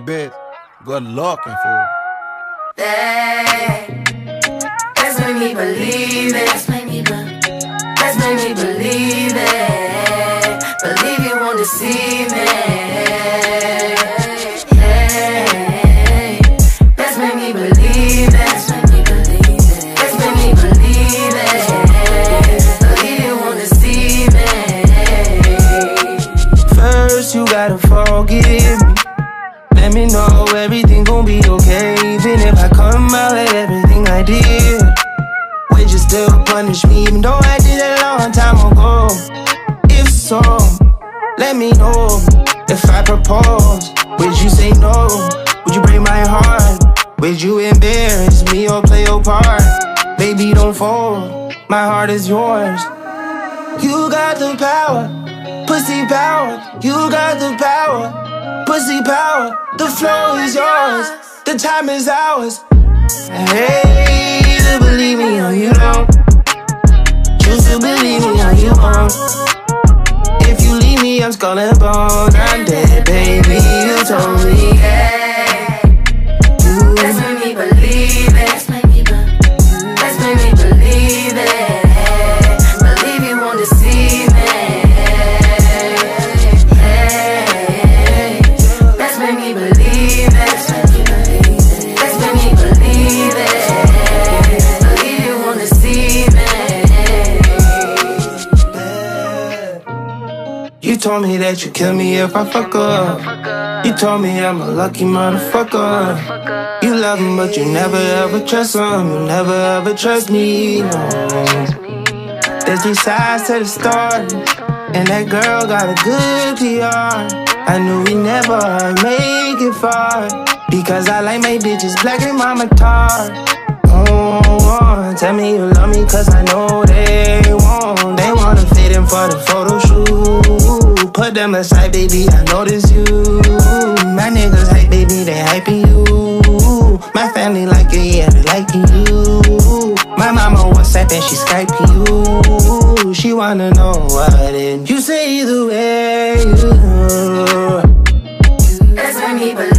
Hey, bitch, good looking, fool. That's made me believe it. That's made me believe it. Believe you wanna see me. You gotta forgive me. Let me know everything gon' be okay. Even if I come out with everything I did, would you still punish me even though I did it a long time ago? If so, let me know. If I propose, would you say no? Would you break my heart? Would you embarrass me or play your part? Baby, don't fold, my heart is yours. You got the power, pussy power, you got the power, pussy power. The flow is yours, the time is ours. I hate to believe me or you don't. Choose to believe me or you won't. If you leave me, I'm skull and bone. I'm dead, baby, you told me. Hey, that's made me believe it. That's made me believe it. Believe you wanna see me. You told me that you'd kill me if I fuck up. You told me I'm a lucky motherfucker. You love him, but you never ever trust him. You never ever trust me, no. There's these sides to the story, and that girl got a good PR. I knew we never make it far, because I like my bitches black and mama tar. Oh, oh, tell me you love me, cause I know they won't. They wanna fit in for the photo shoot. Put them aside, baby, I notice you. My niggas hype, baby, they hyping you. My family like it, yeah, they liking you. My mama WhatsApp and she Skyping you. She wanna know what it. You say either way, you. That's what me believe.